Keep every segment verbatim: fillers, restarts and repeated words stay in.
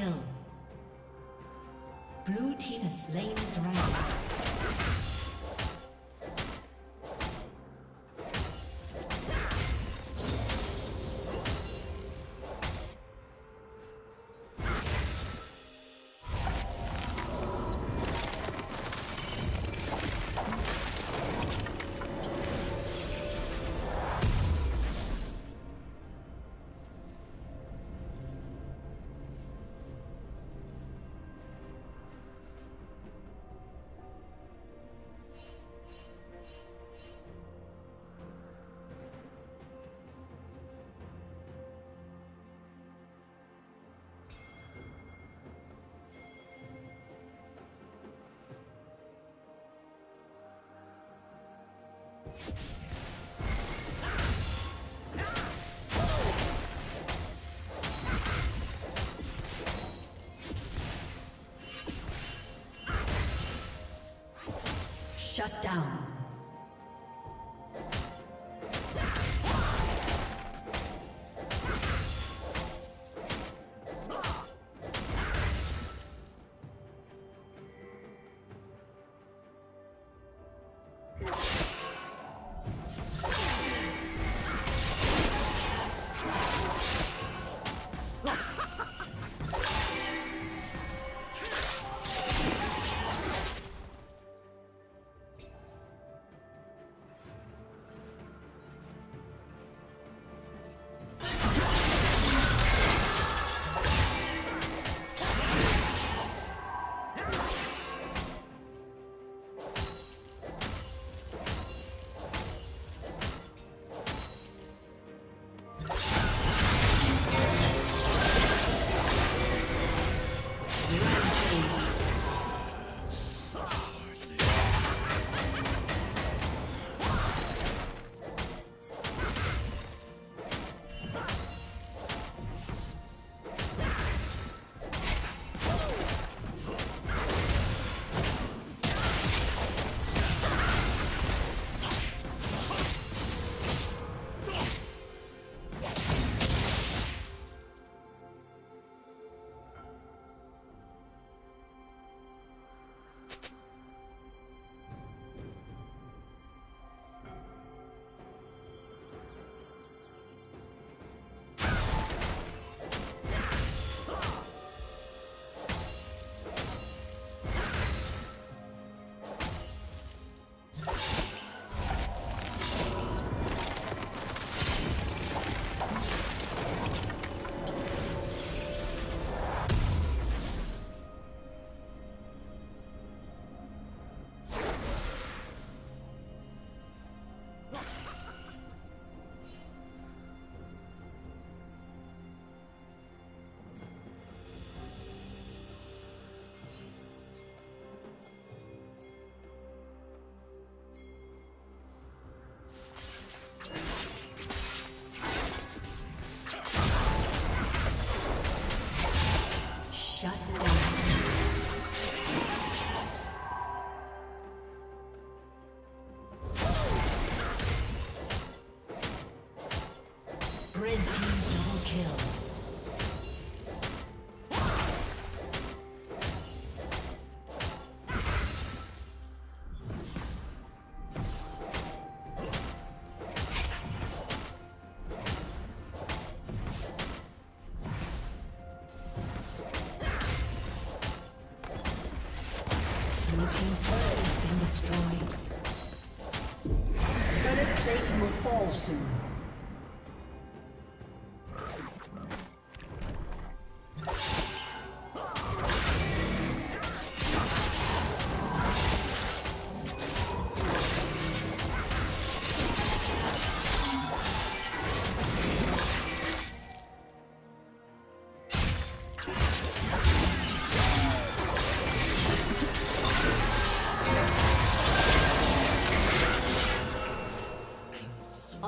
kill. Blue team has slain the dragon. Shut down.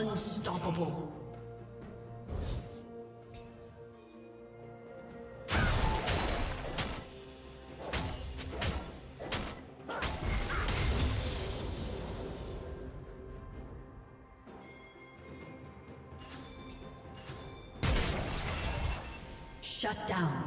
Unstoppable. Shut down.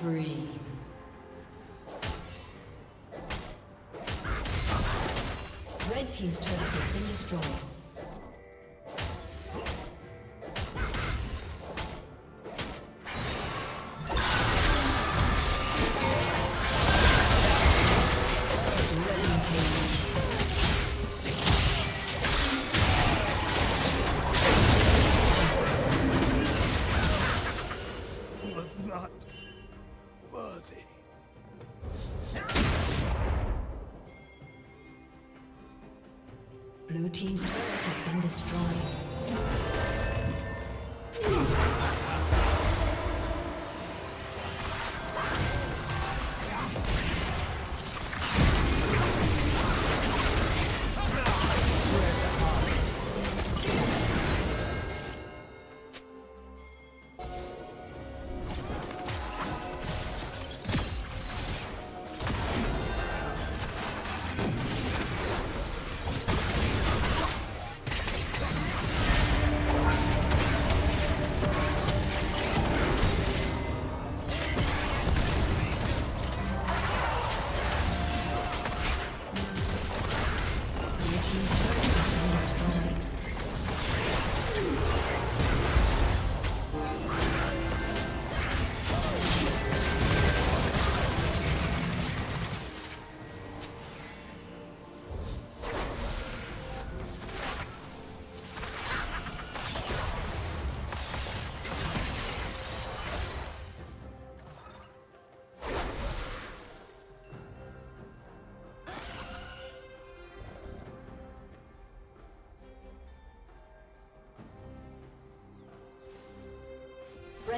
spree. Red team's turret has been destroyed. Blue team's turret has been destroyed.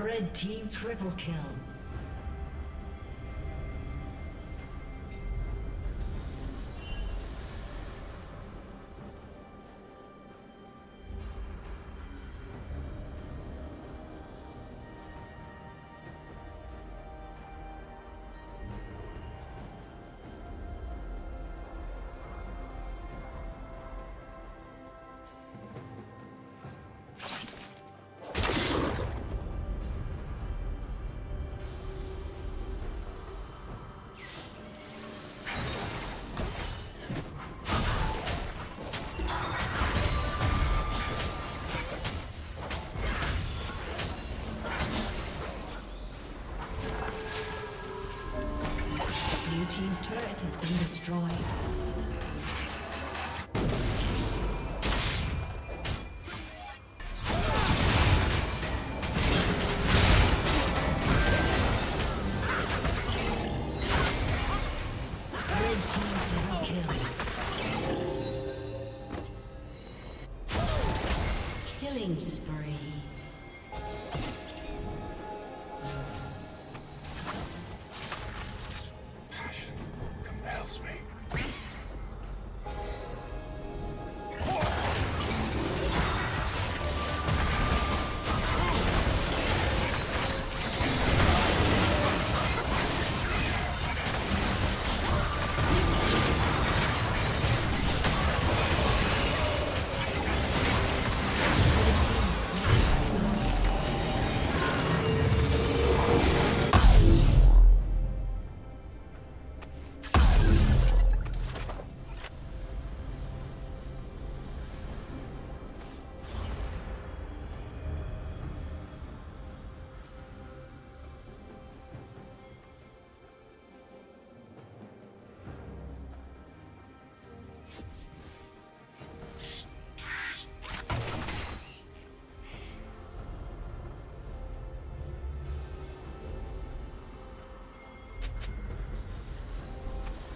Red team triple kill. Team's turret has been destroyed.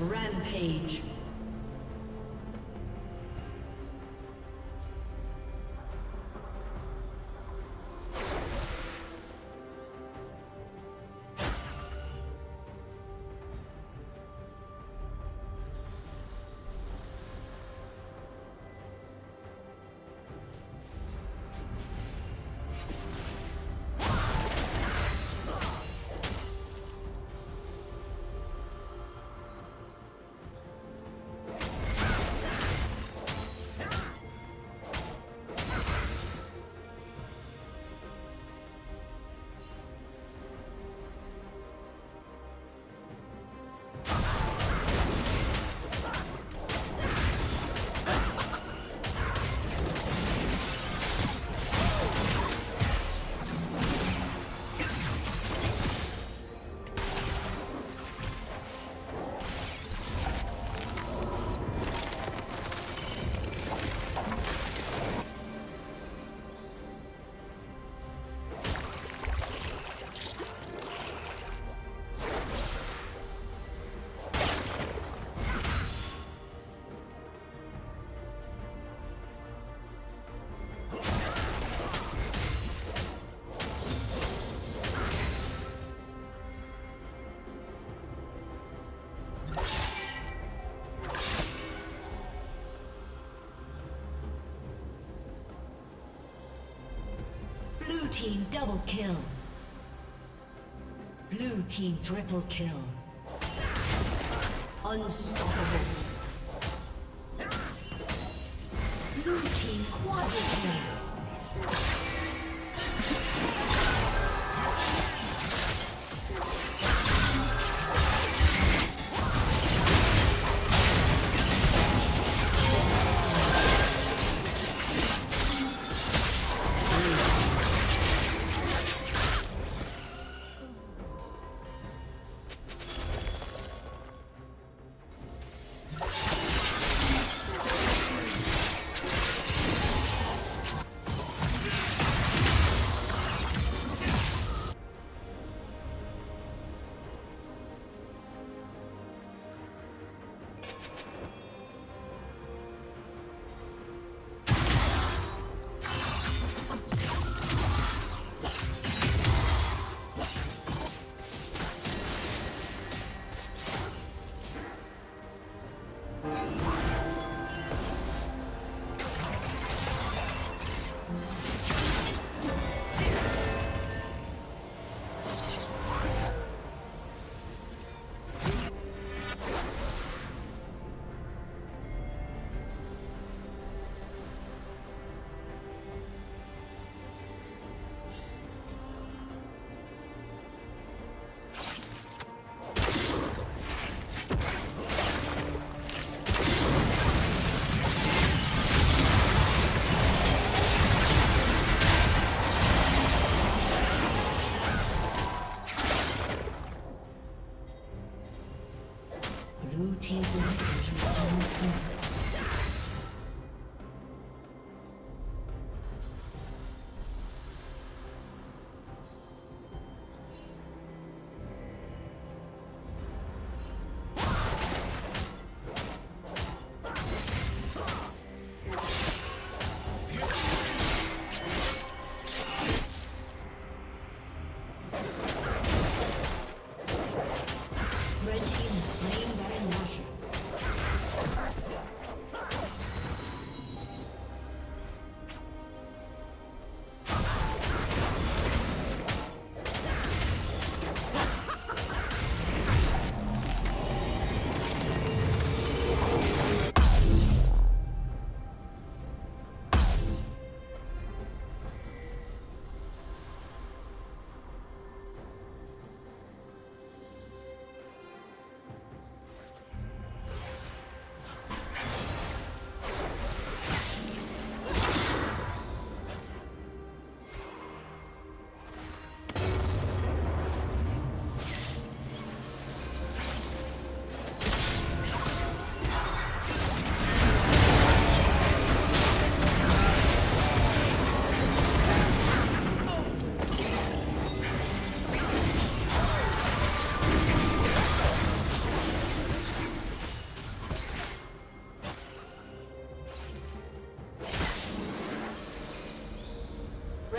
Rampage. Blue team double kill. Blue team triple kill. Unstoppable. Blue team quadruple kill. team's inhibitor is on the surface. The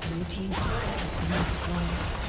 Blue team's turret has been destroyed.